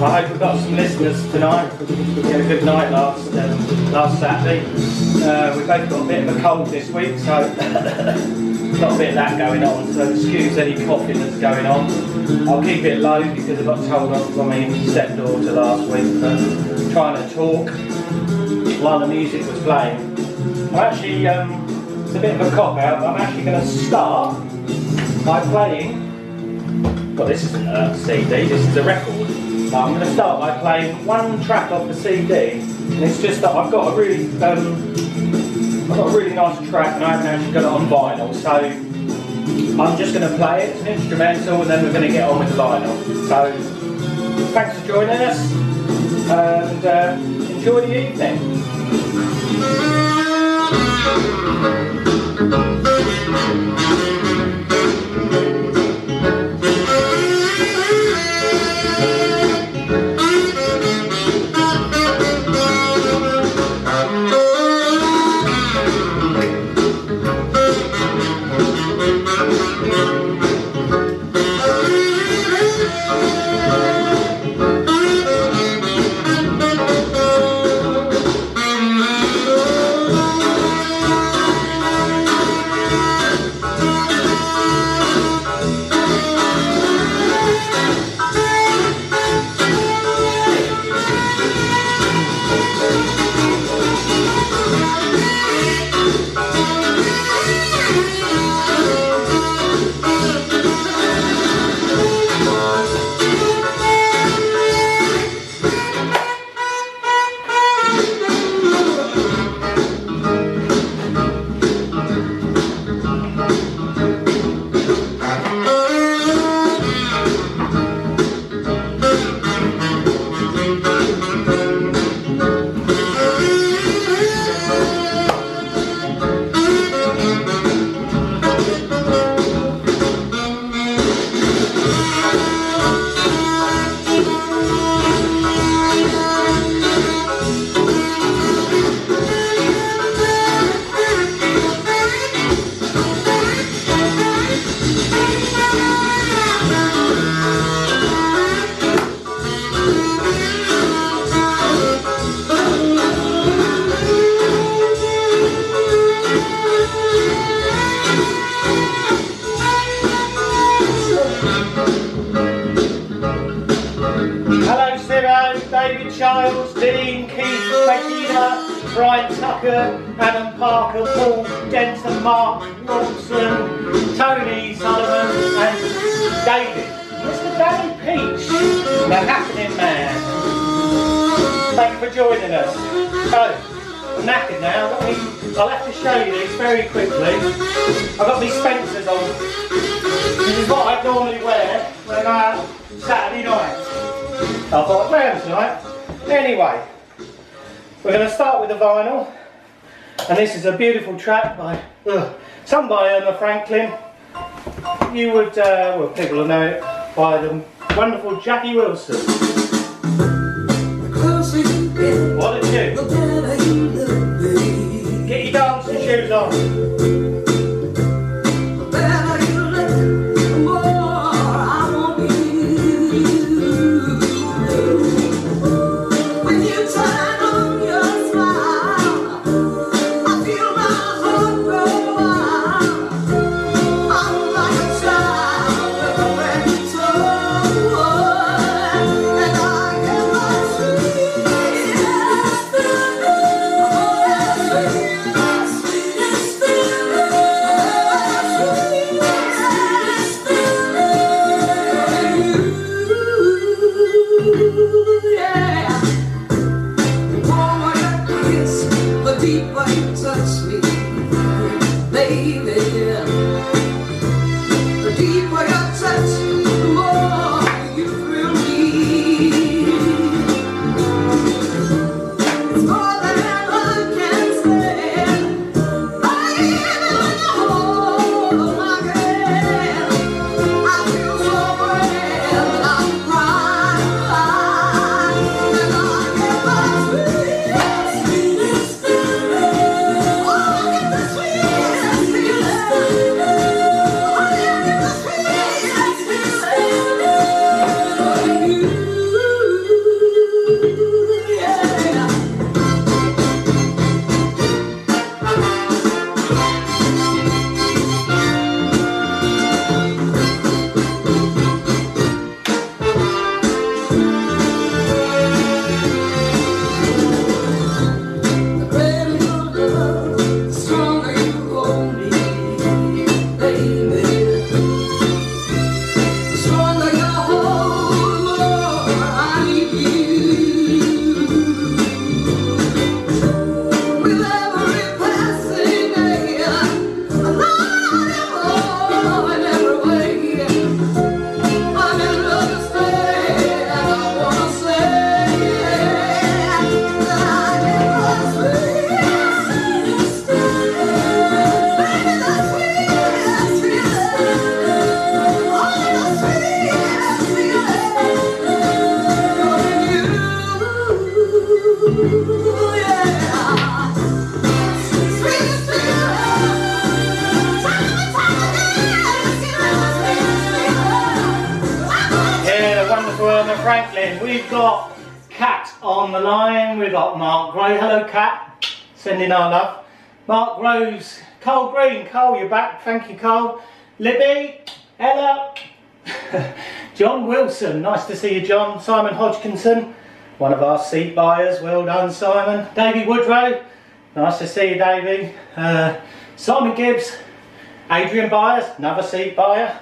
I hope we've got some listeners tonight. We had a good night last Saturday. We've both got a bit of a cold this week, so got a bit of that going on, so excuse any coughing that's going on. I'll keep it low because I got told off by my stepdaughter last week for trying to talk while the music was playing. I'm actually, it's a bit of a cop-out, but I'm actually going to start by playing... Well, this isn't a CD, this is a record. I'm going to start by playing one track off the CD, and it's just that I've got a really nice track, and I haven't actually got it on vinyl, so I'm just going to play it. It's an instrumental, and then we're going to get on with the vinyl. So thanks for joining us, and enjoy the evening. This is a beautiful track by sung by Irma Franklin. You would, well, people will know it by the wonderful Jackie Wilson. What a tune! Get your dancing shoes on. Franklin. We've got Kat on the line. We've got Mark Gray. Hello, Kat. Sending our love. Mark Groves. Carl Green. Carl, you're back. Thank you, Carl. Libby. Ella. John Wilson. Nice to see you, John. Simon Hodgkinson. One of our seat buyers. Well done, Simon. Davey Woodrow. Nice to see you, Davey. Simon Gibbs. Adrian Byers, another seat buyer,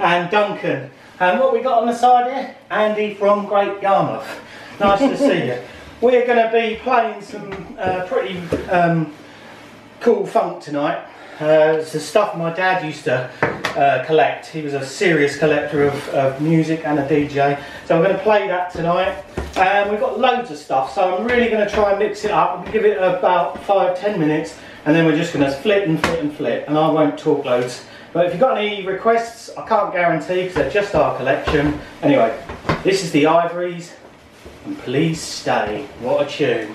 and Duncan. And what we got on the side here? Andy from Great Yarmouth. Nice to see you. We're going to be playing some pretty cool funk tonight. It's the stuff my dad used to collect. He was a serious collector of music and a DJ. So I'm going to play that tonight. And we've got loads of stuff, so I'm really going to try and mix it up. We'll give it about 5–10 minutes. And then we're just going to flip and flip and flip, and I won't talk loads. But if you've got any requests, I can't guarantee because they're just our collection. Anyway, this is the Ivories, and please stay. What a tune.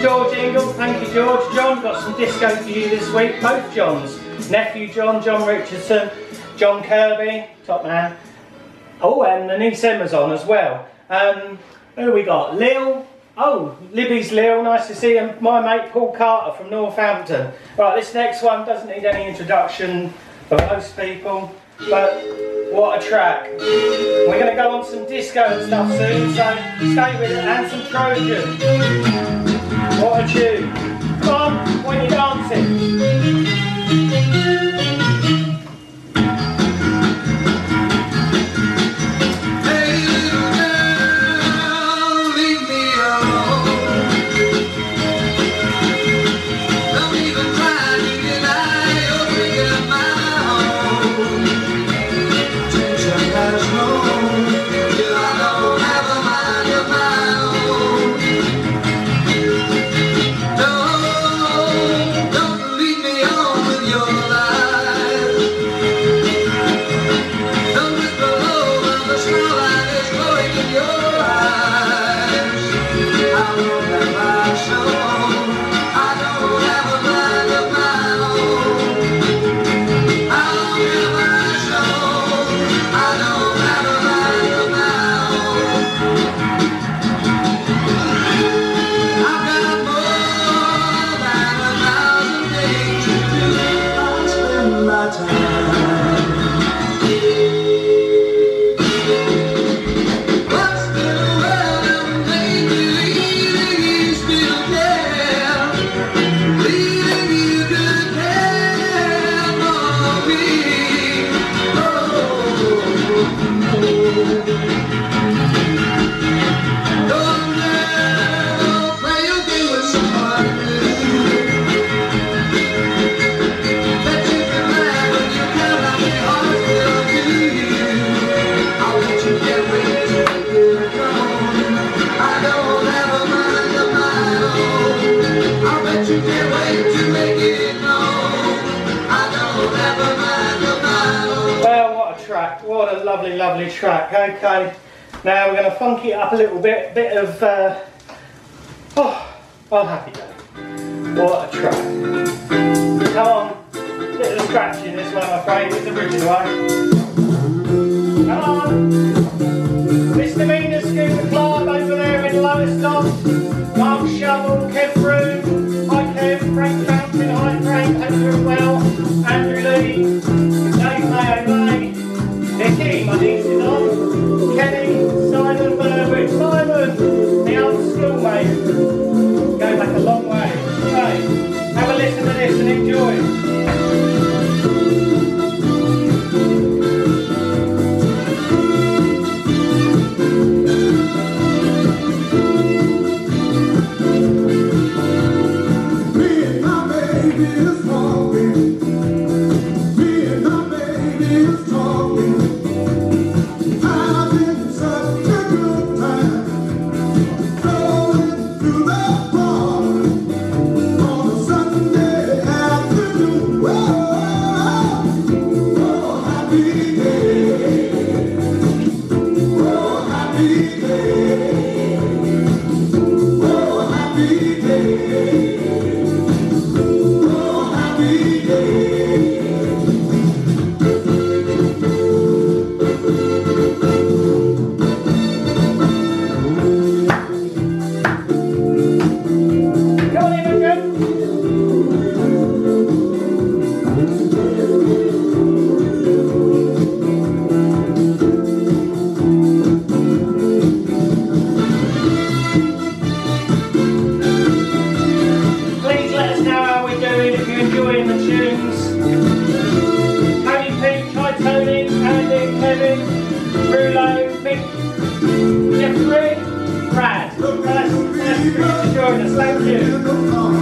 George Ingle, thank you George. John got some disco for you this week. Both Johns. Nephew John, John Richardson, John Kirby, top man. Oh, and the niece Emma's on as well. Who we got? Lil. Oh, Libby's Lil, nice to see him. My mate Paul Carter from Northampton. Right, this next one doesn't need any introduction for most people, but what a track. We're going to go on some disco and stuff soon, so stay with it, and some Trojan. What a tune. Come on, when you're dancing. track. What a lovely, lovely track. Okay, now we're going to funk it up a little bit. Bit of, oh, I'm happy day. What a track. Come on, little scratch in this one, I'm afraid. It's original, right? Come on. Misdemeanor Scuba Clive over there in Lowestoft. Mark Shovel, Kev Broom, hi Kev, Frank Fountain, hi Frank, Andrew Well, Andrew Lee, Dave Mayo May, Nicky, my niece is on, Kenny, Simon Burbridge, Simon, the old schoolmate. Go back a long way. Right, have a listen to this and enjoy. Thank you.